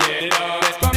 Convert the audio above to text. get it on.